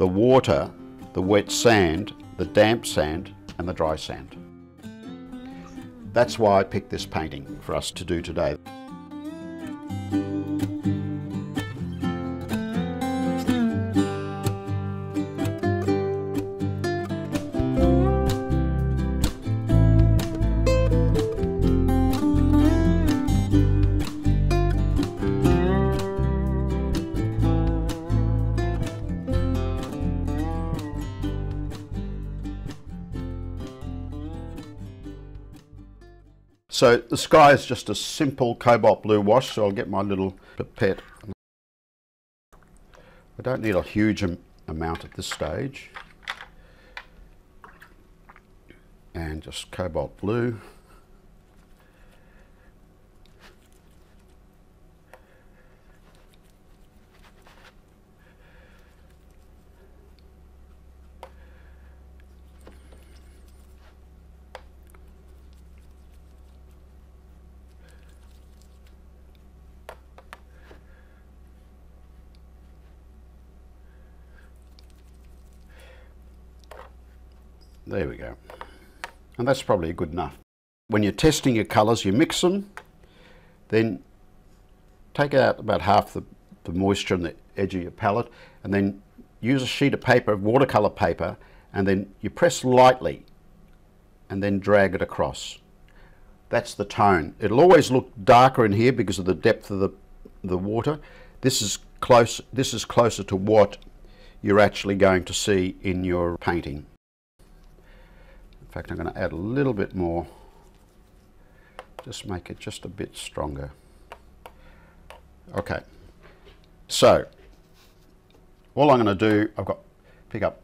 the water, the wet sand, the damp sand and the dry sand. That's why I picked this painting for us to do today. So the sky is just a simple cobalt blue wash, so I'll get my little pipette. I don't need a huge amount at this stage. And just cobalt blue. There we go, and that's probably good enough. When you're testing your colours, you mix them, then take out about half the moisture on the edge of your palette, and then use a sheet of paper, watercolour paper, and then you press lightly and then drag it across. That's the tone. It'll always look darker in here because of the depth of the water. This is closer to what you're actually going to see in your painting. In fact, I'm going to add a little bit more, just make it just a bit stronger. Okay, so all I'm going to do, I've got pick up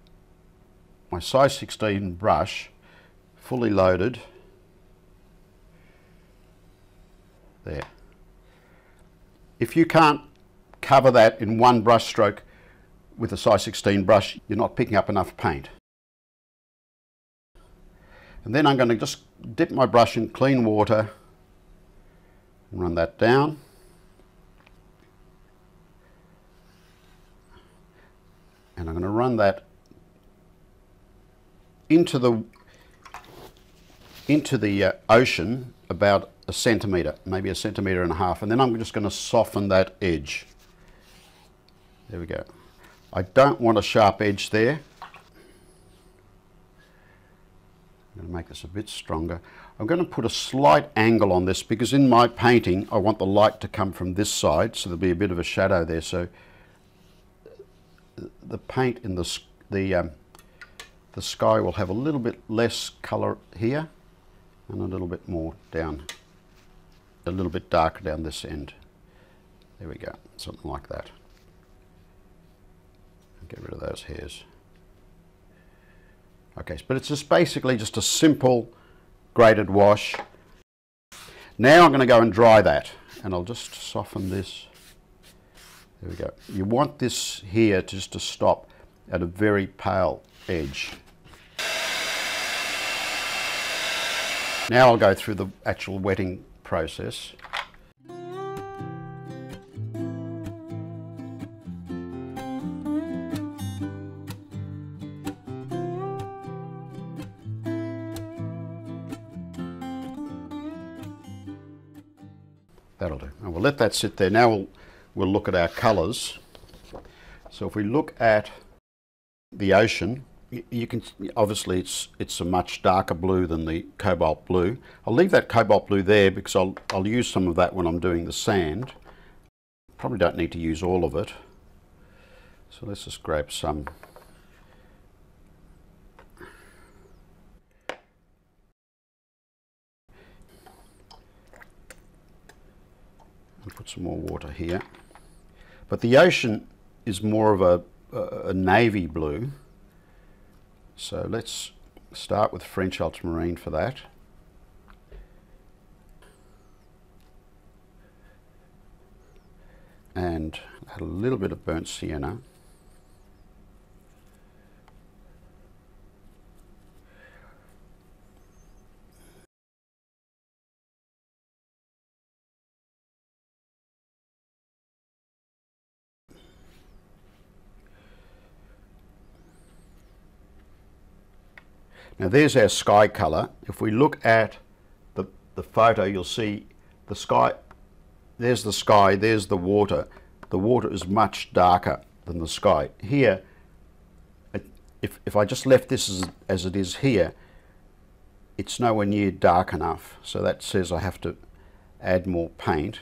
my size 16 brush, fully loaded. There. If you can't cover that in one brush stroke with a size 16 brush, you're not picking up enough paint. And then I'm going to just dip my brush in clean water and run that down. And I'm going to run that into the ocean about a centimetre, maybe a centimetre and a half. And then I'm just going to soften that edge. There we go. I don't want a sharp edge there. I'm going to make this a bit stronger. I'm going to put a slight angle on this because in my painting I want the light to come from this side, so there'll be a bit of a shadow there. So the paint in the sky will have a little bit less colour here and a little bit more down, a little bit darker down this end. There we go, something like that. Get rid of those hairs. Okay, but it's just basically just a simple graded wash. Now I'm going to go and dry that, and I'll just soften this. There we go. You want this here just to stop at a very pale edge. Now I'll go through the actual wetting process. That'll do. And we'll let that sit there. Now we'll look at our colours. So if we look at the ocean, you can obviously it's a much darker blue than the cobalt blue. I'll leave that cobalt blue there because I'll use some of that when I'm doing the sand. Probably don't need to use all of it. So let's just grab some. Put some more water here, but the ocean is more of a navy blue, so let's start with French ultramarine for that. And add a little bit of burnt sienna. Now there's our sky colour. If we look at the photo, you'll see the sky, there's the sky, there's the water. The water is much darker than the sky. Here, if I just left this as it is here, it's nowhere near dark enough. So that says I have to add more paint,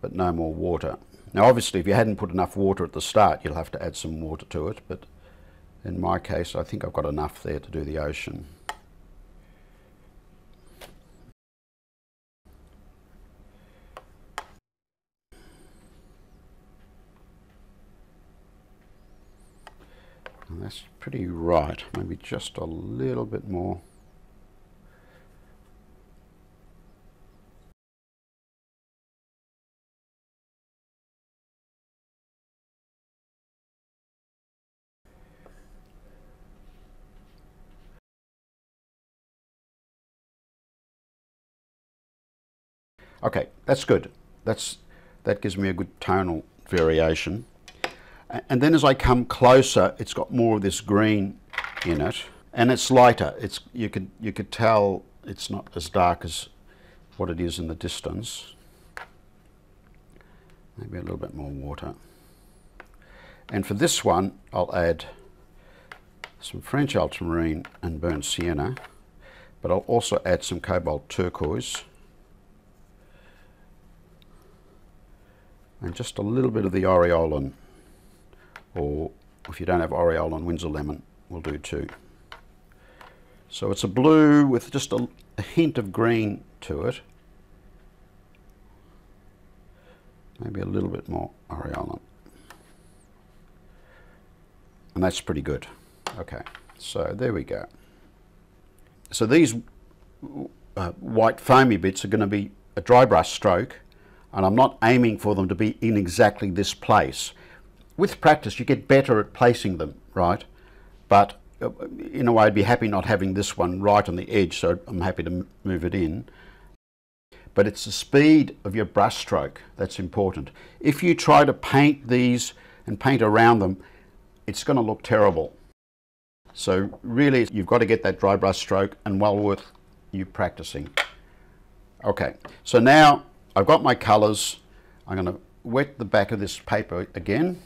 but no more water. Now obviously if you hadn't put enough water at the start, you'll have to add some water to it, but in my case I think I've got enough there to do the ocean. And that's pretty right, maybe just a little bit more. Okay, that's good. That gives me a good tonal variation. And then as I come closer, it's got more of this green in it, and it's lighter. It's you could tell it's not as dark as what it is in the distance. Maybe a little bit more water. And for this one, I'll add some French ultramarine and burnt sienna, but I'll also add some cobalt turquoise. And just a little bit of the aureolin, or if you don't have aureolin, Windsor lemon will do too. So it's a blue with just a hint of green to it. Maybe a little bit more aureolin. And that's pretty good. Okay, so there we go. So these white foamy bits are going to be a dry brush stroke, and I'm not aiming for them to be in exactly this place. With practice, you get better at placing them, right? But in a way, I'd be happy not having this one right on the edge, so I'm happy to move it in. But it's the speed of your brush stroke that's important. If you try to paint these and paint around them, it's going to look terrible. So really, you've got to get that dry brush stroke, and well worth you practicing. Okay, so now I've got my colours. I'm going to wet the back of this paper again.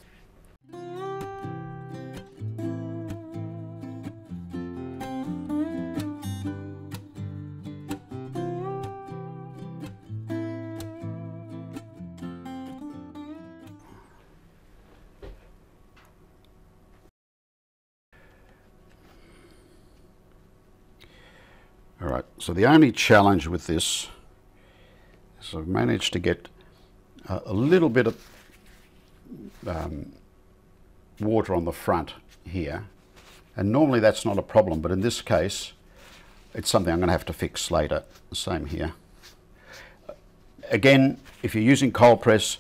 All right, so the only challenge with this, so I've managed to get a little bit of water on the front here, and normally that's not a problem, but in this case it's something I'm going to have to fix later. The same here. Again, if you're using cold press,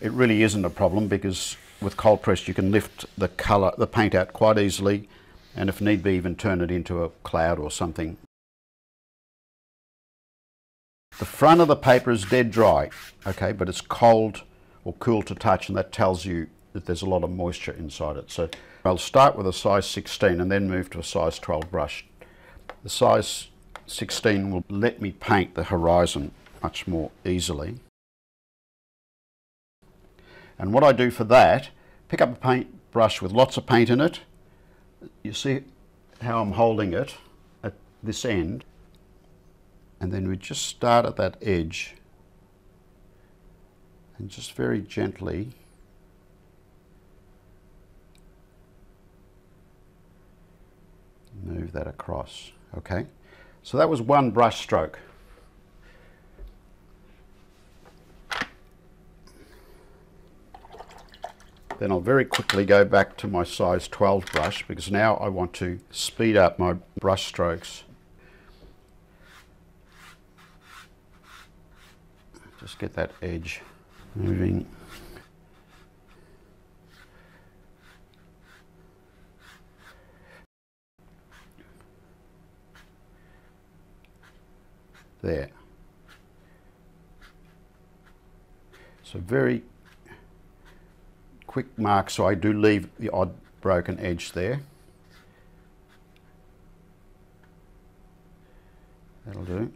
it really isn't a problem, because with cold press you can lift the colour, the paint out quite easily, and if need be even turn it into a cloud or something. The front of the paper is dead dry, okay, but it's cold or cool to touch, and that tells you that there's a lot of moisture inside it. So I'll start with a size 16 and then move to a size 12 brush. The size 16 will let me paint the horizon much more easily. And what I do for that, pick up a paint brush with lots of paint in it. You see how I'm holding it at this end. And then we just start at that edge and just very gently move that across. Okay, so that was one brush stroke. Then I'll very quickly go back to my size 12 brush, because now I want to speed up my brush strokes. Just get that edge moving. There. So very quick mark, so I do leave the odd broken edge there. That'll do.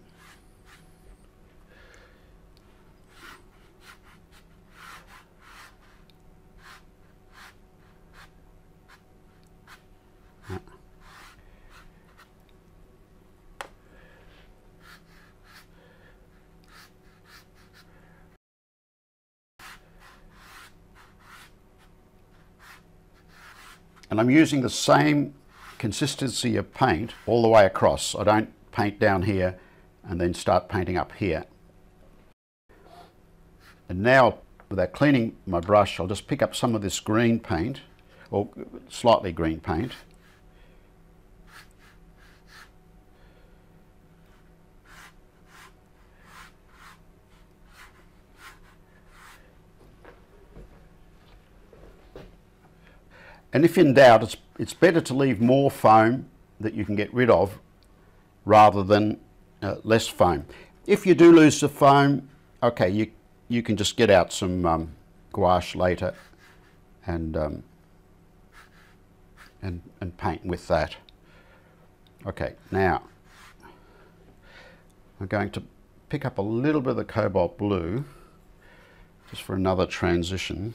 And I'm using the same consistency of paint all the way across. I don't paint down here and then start painting up here. And now, without cleaning my brush, I'll just pick up some of this green paint, or slightly green paint. And if in doubt, it's better to leave more foam that you can get rid of rather than less foam. If you do lose the foam, okay, you can just get out some gouache later and paint with that. Okay, now I'm going to pick up a little bit of the cobalt blue just for another transition.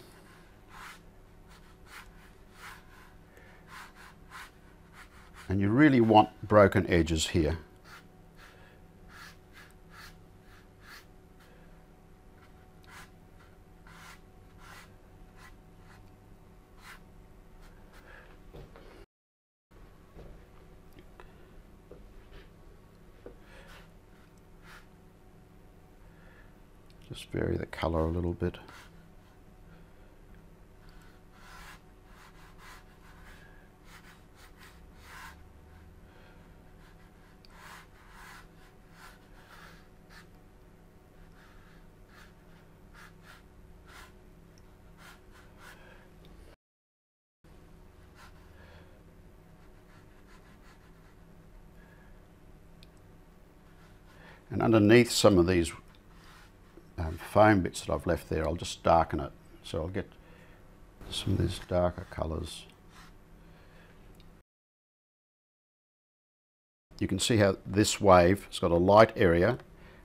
And you really want broken edges here. Just vary the color a little bit. And underneath some of these foam bits that I've left there, I'll just darken it. So I'll get some of these darker colours. You can see how this wave has got a light area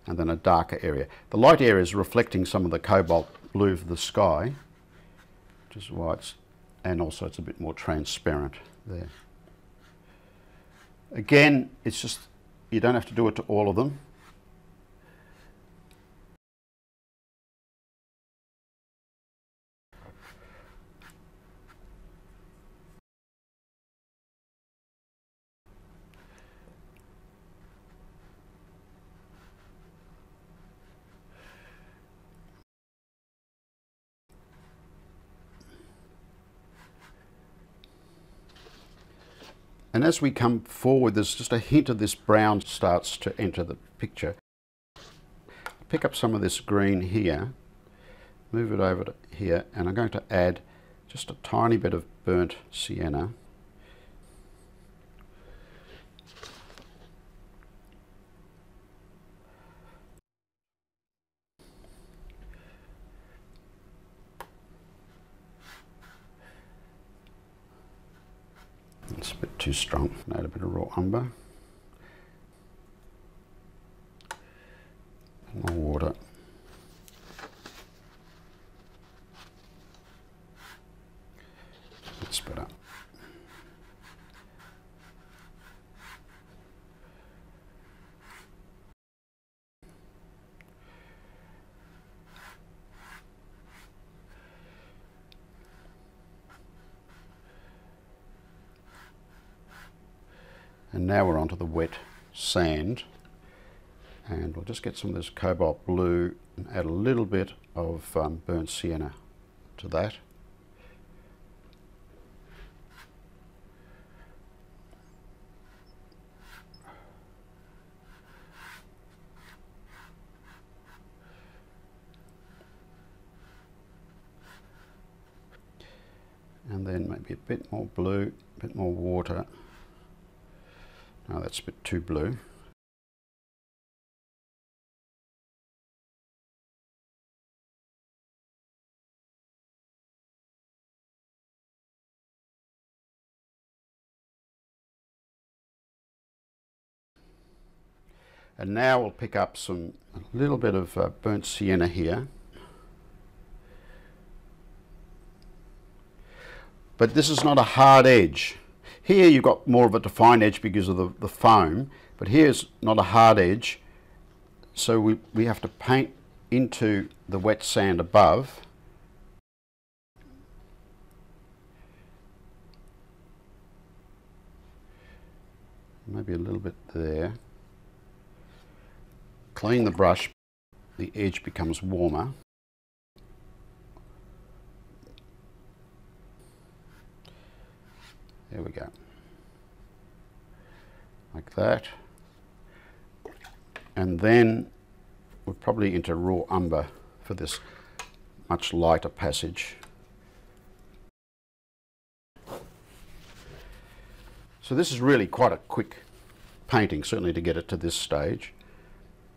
and then a darker area. The light area is reflecting some of the cobalt blue of the sky, which is why it's, and also it's a bit more transparent there. Again, it's just, you don't have to do it to all of them. And as we come forward, there's just a hint of this brown starts to enter the picture. Pick up some of this green here, move it over to here, and I'm going to add just a tiny bit of burnt sienna. It's a bit too strong. Add a bit of raw umber. More water. That's better. And now we're onto the wet sand, and we'll just get some of this cobalt blue and add a little bit of burnt sienna to that. And then maybe a bit more blue, a bit more water. No, that's a bit too blue. And now we'll pick up a little bit of burnt sienna here. But this is not a hard edge. Here you've got more of a defined edge because of the foam, but here's not a hard edge. So we have to paint into the wet sand above. Maybe a little bit there. Clean the brush, the edge becomes warmer. There we go. Like that. And then we're probably into raw umber for this much lighter passage. So this is really quite a quick painting, certainly to get it to this stage.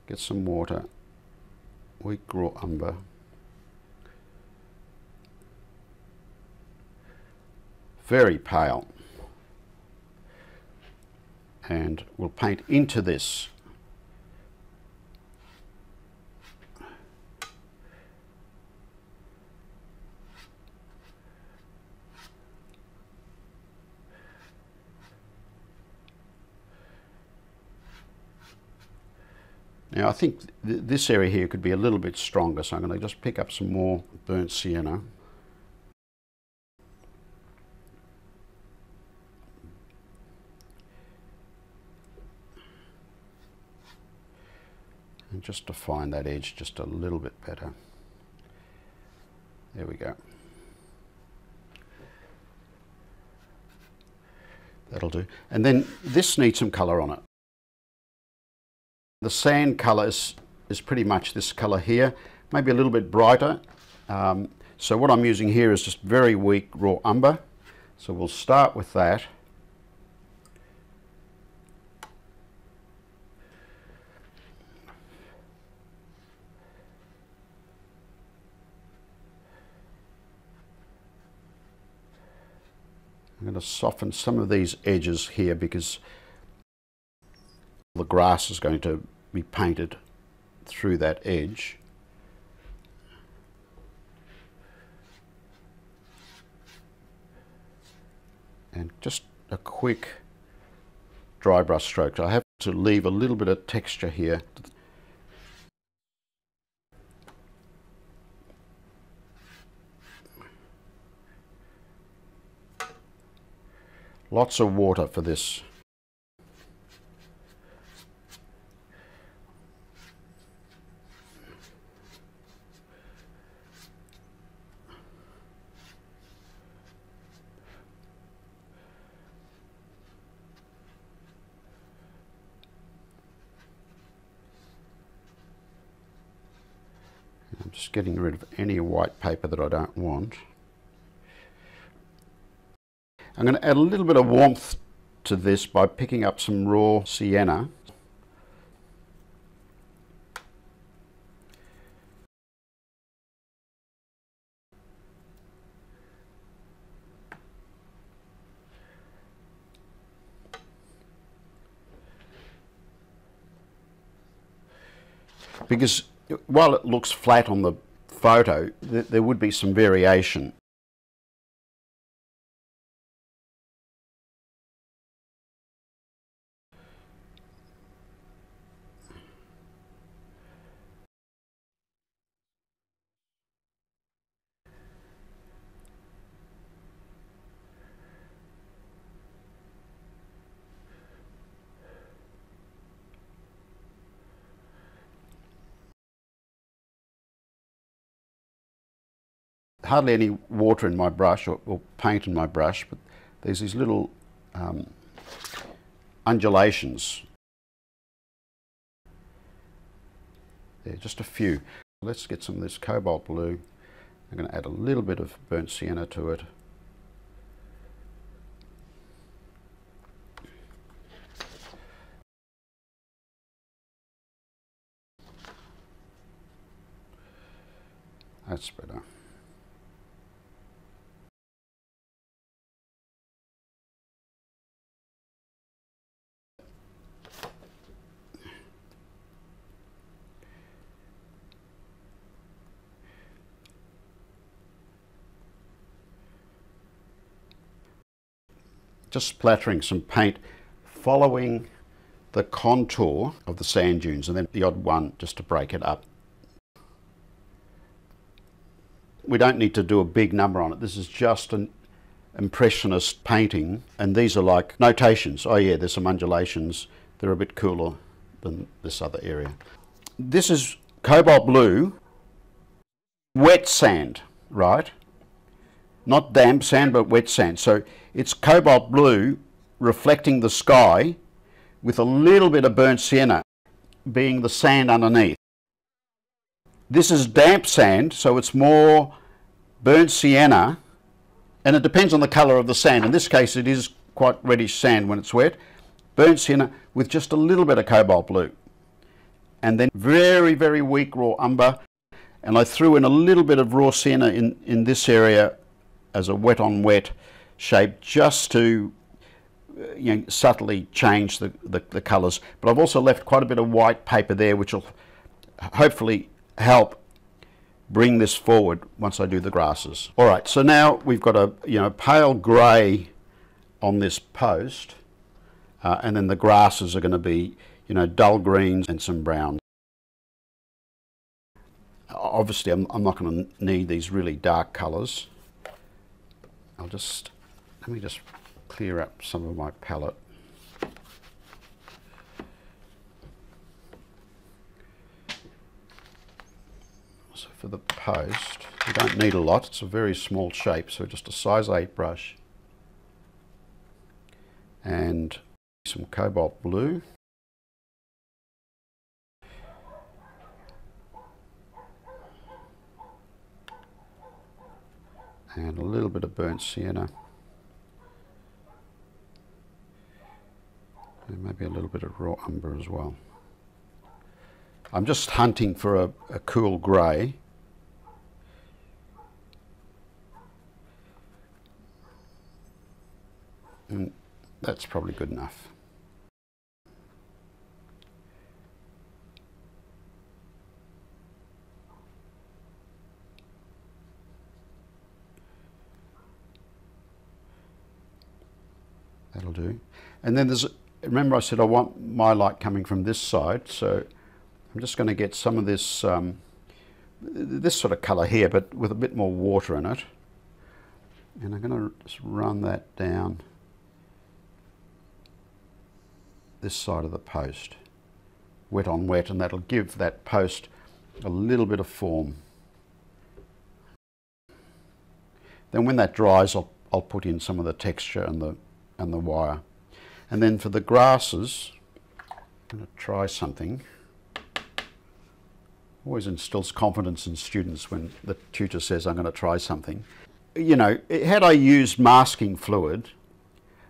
Get some water, weak raw umber. Very pale. And we'll paint into this. Now I think this area here could be a little bit stronger, so I'm going to just pick up some more burnt sienna. And just define that edge just a little bit better. There we go. That'll do. And then this needs some colour on it. The sand colour is pretty much this colour here, maybe a little bit brighter. So what I'm using here is just very weak raw umber. So we'll start with that. I'm going to soften some of these edges here because the grass is going to be painted through that edge. And just a quick dry brush stroke. I have to leave a little bit of texture here. Lots of water for this. Just getting rid of any white paper that I don't want. I'm going to add a little bit of warmth to this by picking up some raw sienna. Because while it looks flat on the photo, there would be some variation. Hardly any water in my brush or paint in my brush, but there's these little undulations. There, just a few. Let's get some of this cobalt blue. I'm going to add a little bit of burnt sienna to it. That's better. just splattering some paint following the contour of the sand dunes, and then the odd one just to break it up. We don't need to do a big number on it. This is just an impressionist painting, and these are like notations. Oh yeah, there's some undulations. They're a bit cooler than this other area. This is cobalt blue, wet sand, right? Not damp sand, but wet sand. So it's cobalt blue reflecting the sky with a little bit of burnt sienna being the sand underneath. This is damp sand, so it's more burnt sienna, and it depends on the colour of the sand. In this case, it is quite reddish sand when it's wet. Burnt sienna with just a little bit of cobalt blue. And then very, very weak raw umber. And I threw in a little bit of raw sienna in this area as a wet-on-wet shape, just to subtly change the colours. But I've also left quite a bit of white paper there, which will hopefully help bring this forward once I do the grasses. All right, so now we've got a pale grey on this post, and then the grasses are going to be dull greens and some browns. Obviously, I'm not going to need these really dark colours. Let me just clear up some of my palette. So for the post, you don't need a lot. It's a very small shape, so just a size 8 brush and some cobalt blue. And a little bit of burnt sienna. And maybe a little bit of raw umber as well. I'm just hunting for a cool grey. And that's probably good enough. That'll do. And then there's, remember I said I want my light coming from this side, so I'm just going to get some of this, this sort of colour here, but with a bit more water in it. And I'm going to just run that down this side of the post, wet on wet, and that'll give that post a little bit of form. Then when that dries, I'll put in some of the texture and the wire. And then for the grasses, I'm going to try something. Always instills confidence in students when the tutor says, I'm going to try something. Had I used masking fluid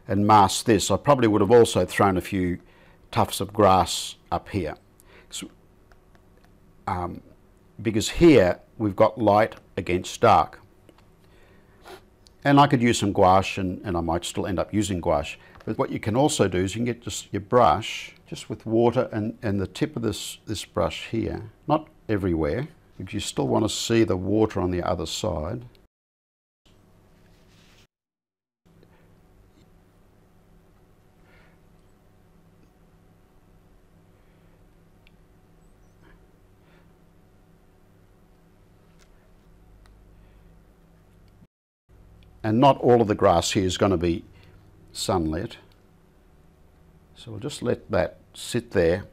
and masked this, I probably would have also thrown a few tufts of grass up here. So, because here we've got light against dark. And I could use some gouache, and I might still end up using gouache. But what you can also do is you can get just your brush, just with water and the tip of this brush here. Not everywhere, because you still want to see the water on the other side. And not all of the grass here is going to be sunlit. So we'll just let that sit there.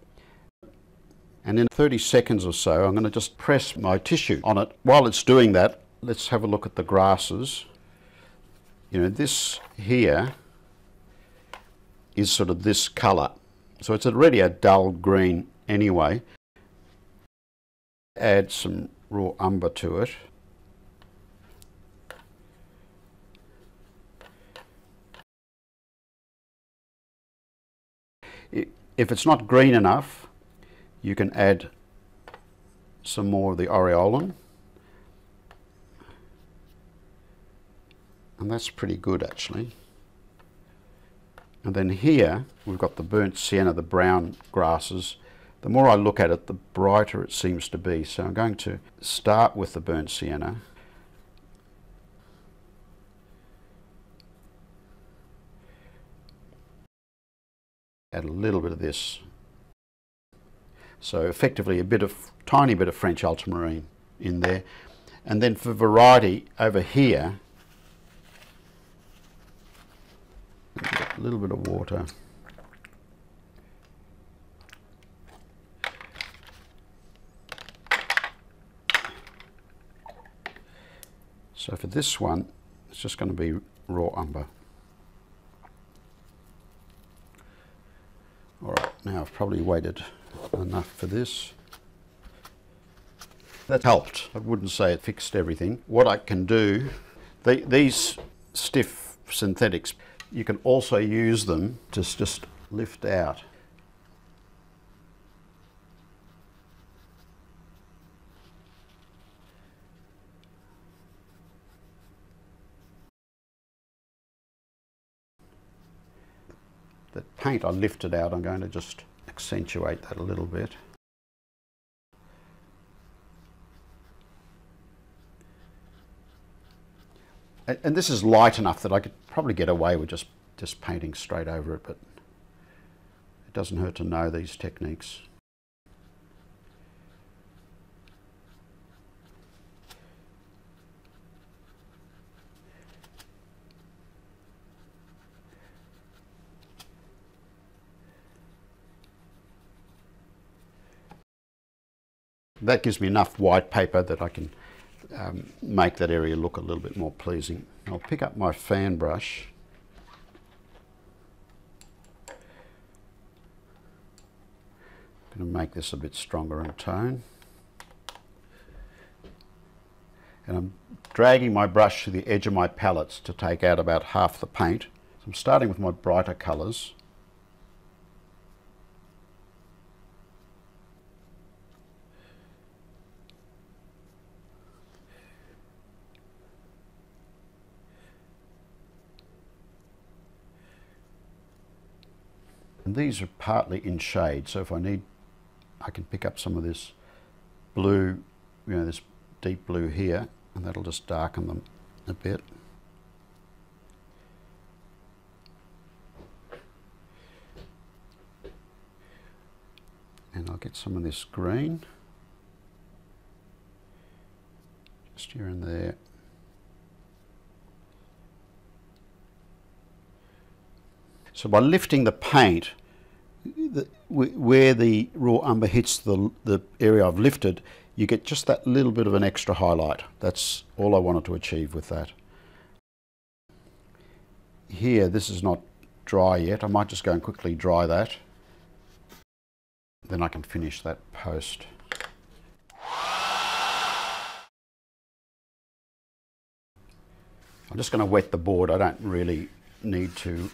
And in 30 seconds or so, I'm going to just press my tissue on it. While it's doing that, let's have a look at the grasses. This here is sort of this colour. So it's already a dull green anyway. Add some raw umber to it. If it's not green enough, you can add some more of the aureolin. And that's pretty good, actually. And then here, we've got the burnt sienna, the brown grasses. The more I look at it, the brighter it seems to be. So I'm going to start with the burnt sienna. add a little bit of this. So effectively a bit of, tiny bit of French ultramarine in there. And then for variety over here, a little bit of water. So for this one, it's just going to be raw umber. All right, now I've probably waited enough for this. That helped. I wouldn't say it fixed everything. What I can do, these stiff synthetics, you can also use them to just lift out. That paint I lifted out, I'm going to just accentuate that a little bit. And this is light enough that I could probably get away with just painting straight over it, but it doesn't hurt to know these techniques. That gives me enough white paper that I can make that area look a little bit more pleasing. I'll pick up my fan brush. I'm going to make this a bit stronger in tone. And I'm dragging my brush to the edge of my palettes to take out about half the paint. So I'm starting with my brighter colours. And these are partly in shade, so if I need, I can pick up some of this blue, you know, this deep blue here, and that'll just darken them a bit. And I'll get some of this green, just here and there. So by lifting the paint, where the raw umber hits the area I've lifted, you get just that little bit of an extra highlight. That's all I wanted to achieve with that. Here, this is not dry yet. I might just go and quickly dry that. Then I can finish that post. I'm just going to wet the board. I don't really need to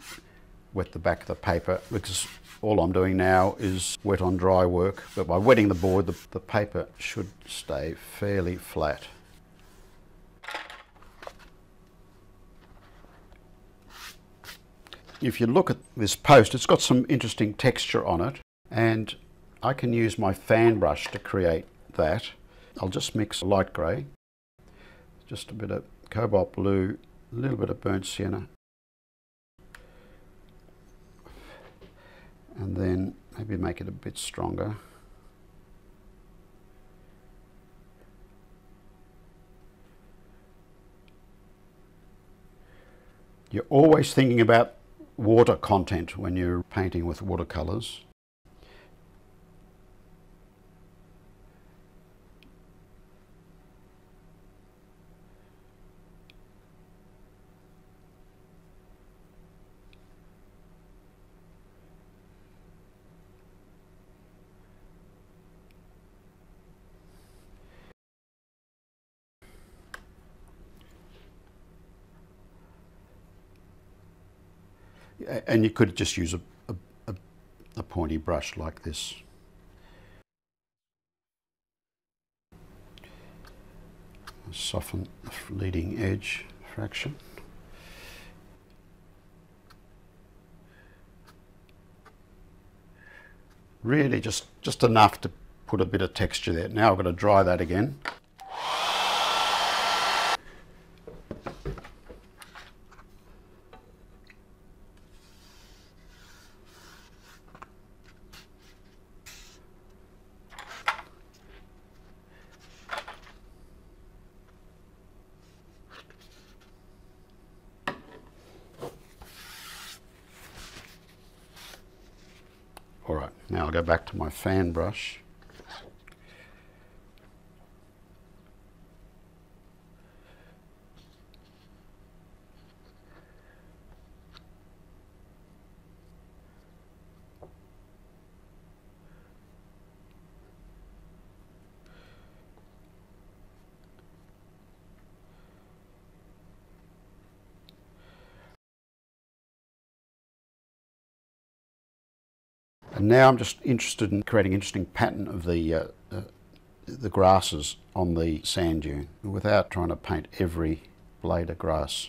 wet the back of the paper, because all I'm doing now is wet on dry work, but by wetting the board, the paper should stay fairly flat. If you look at this post, it's got some interesting texture on it, and I can use my fan brush to create that. I'll just mix light grey, just a bit of cobalt blue, a little bit of burnt sienna, and then maybe make it a bit stronger. You're always thinking about water content when you're painting with watercolors. And you could just use a pointy brush like this. Soften the leading edge fraction. Really just enough to put a bit of texture there. Now I'm going to dry that again. All right, now I'll go back to my fan brush. And now I'm just interested in creating an interesting pattern of the grasses on the sand dune without trying to paint every blade of grass.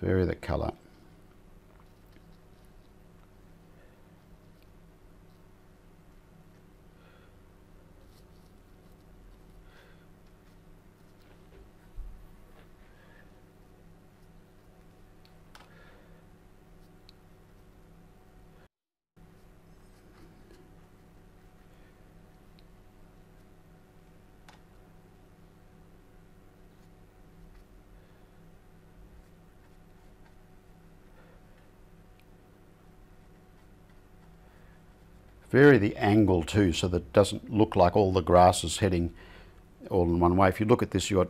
Vary the colour. Vary the angle too, so that it doesn't look like all the grass is heading all in one way. If you look at this, you've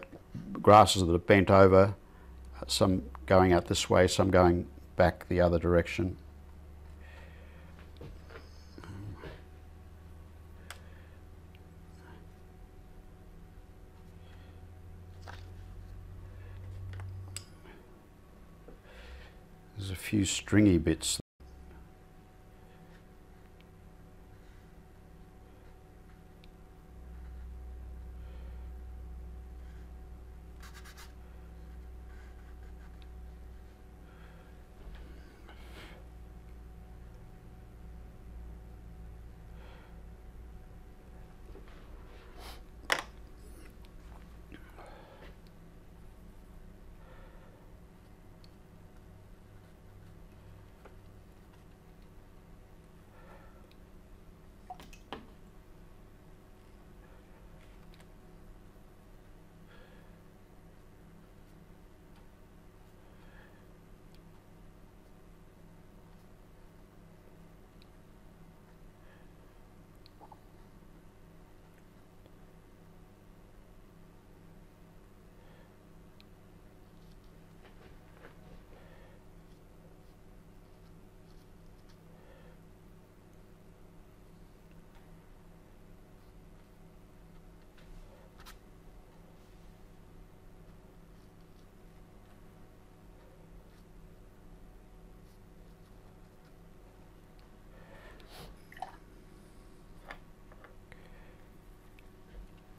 got grasses that are bent over, some going out this way, some going back the other direction. There's a few stringy bits.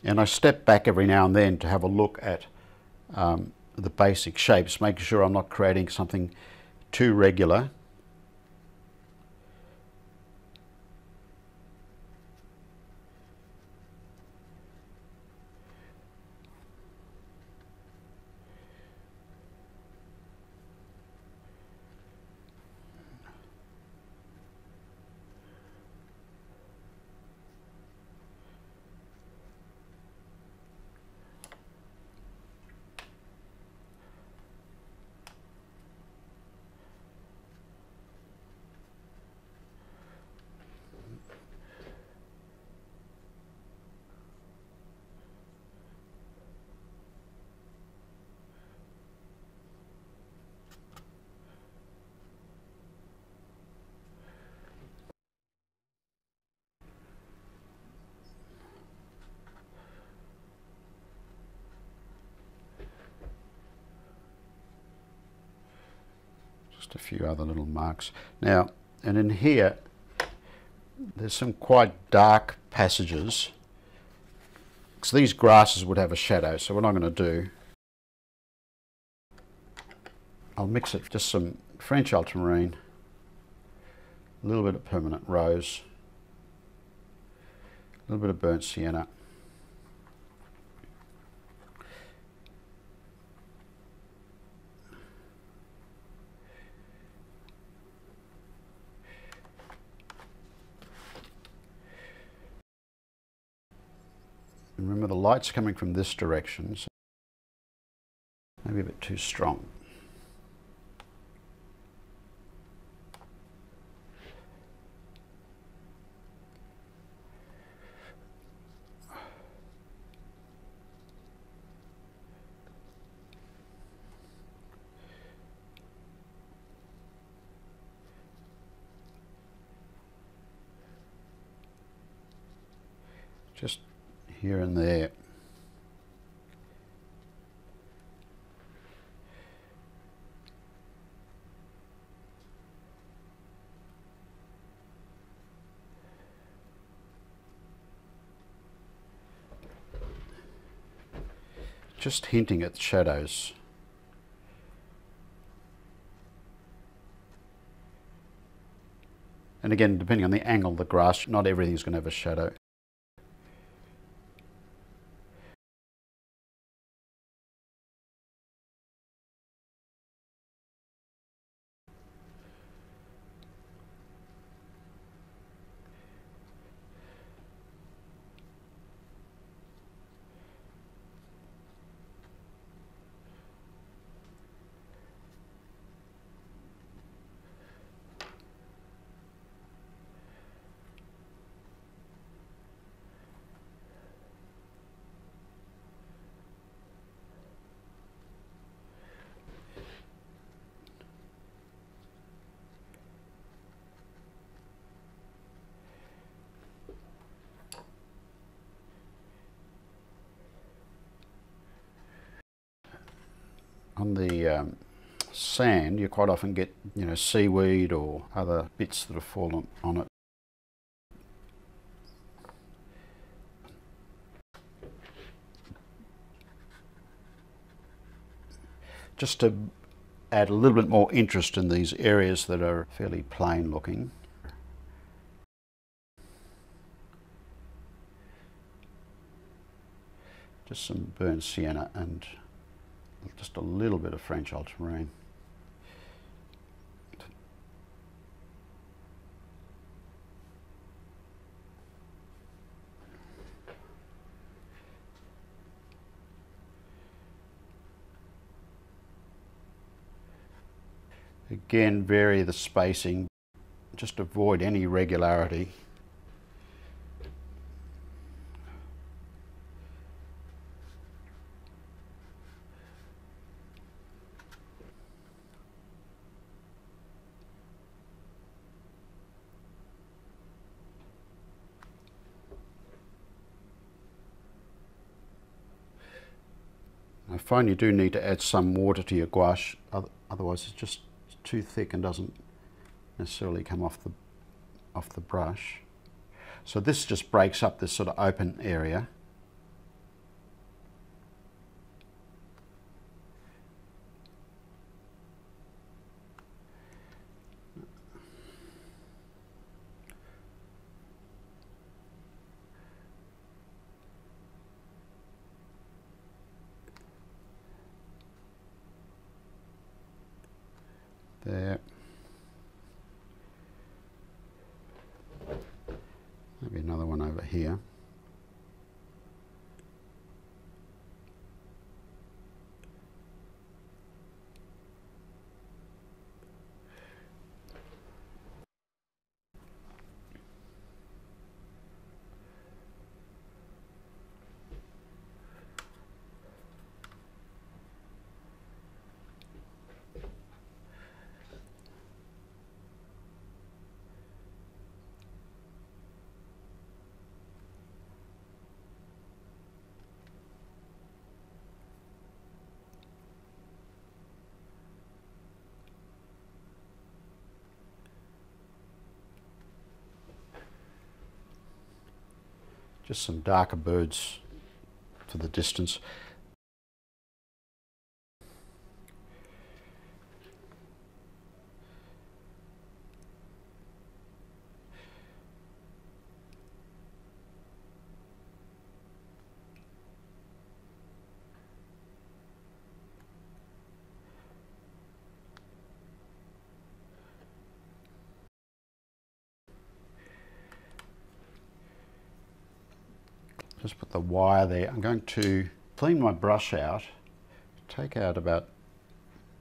And I step back every now and then to have a look at the basic shapes, making sure I'm not creating something too regular. A few other little marks now, and in here there's some quite dark passages, so these grasses would have a shadow. So what I'm going to do I'll mix it, just some French ultramarine, a little bit of permanent rose, a little bit of burnt sienna, and remember the light's coming from this direction, so maybe a bit too strong. Just here and there. Just hinting at the shadows. And again, depending on the angle of the grass, not everything's going to have a shadow. On the sand, you quite often get, you know, seaweed or other bits that have fallen on it. Just to add a little bit more interest in these areas that are fairly plain looking. Just some burnt sienna and just a little bit of French ultramarine. Again, vary the spacing, just avoid any irregularity. I find you do need to add some water to your gouache, otherwise it's just too thick and doesn't necessarily come off the brush. So this just breaks up this sort of open area. There, maybe another one over here. Just some darker birds for the distance. just put the wire there. I'm going to clean my brush out, take out about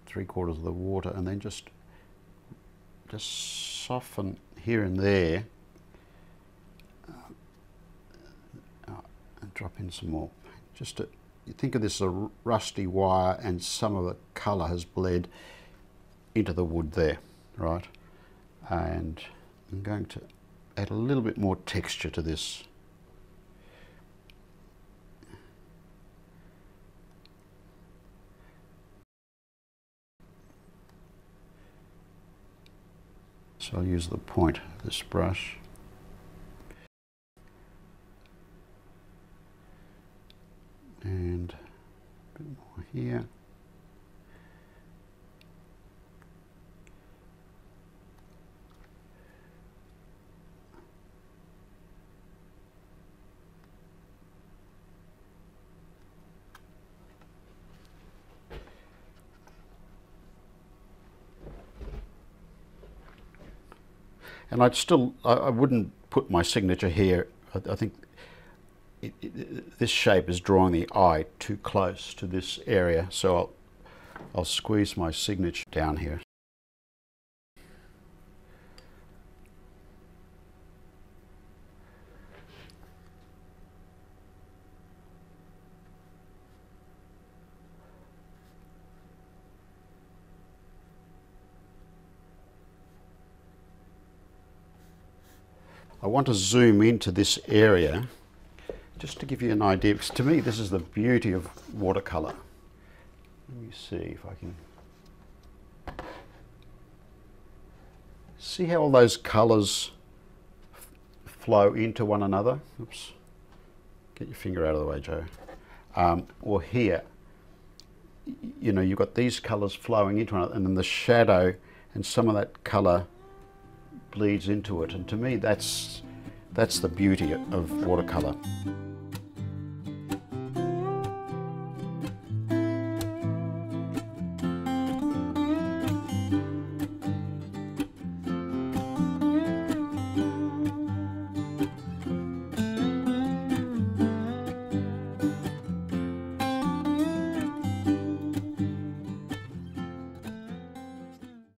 3/4 of the water, and then just soften here and there, and drop in some more. Just to, you think of this as a rusty wire, and some of the colour has bled into the wood there, right? And I'm going to add a little bit more texture to this. So I'll use the point of this brush. And a bit more here. And I wouldn't put my signature here. I think this shape is drawing the eye too close to this area, so I'll squeeze my signature down here. I want to zoom into this area just to give you an idea, because to me this is the beauty of watercolour. Let me see if I can... See how all those colours flow into one another? Oops. Get your finger out of the way, Joe. Or here. You know, you've got these colours flowing into one another, and then the shadow and some of that colour bleeds into it, and to me that's the beauty of watercolour.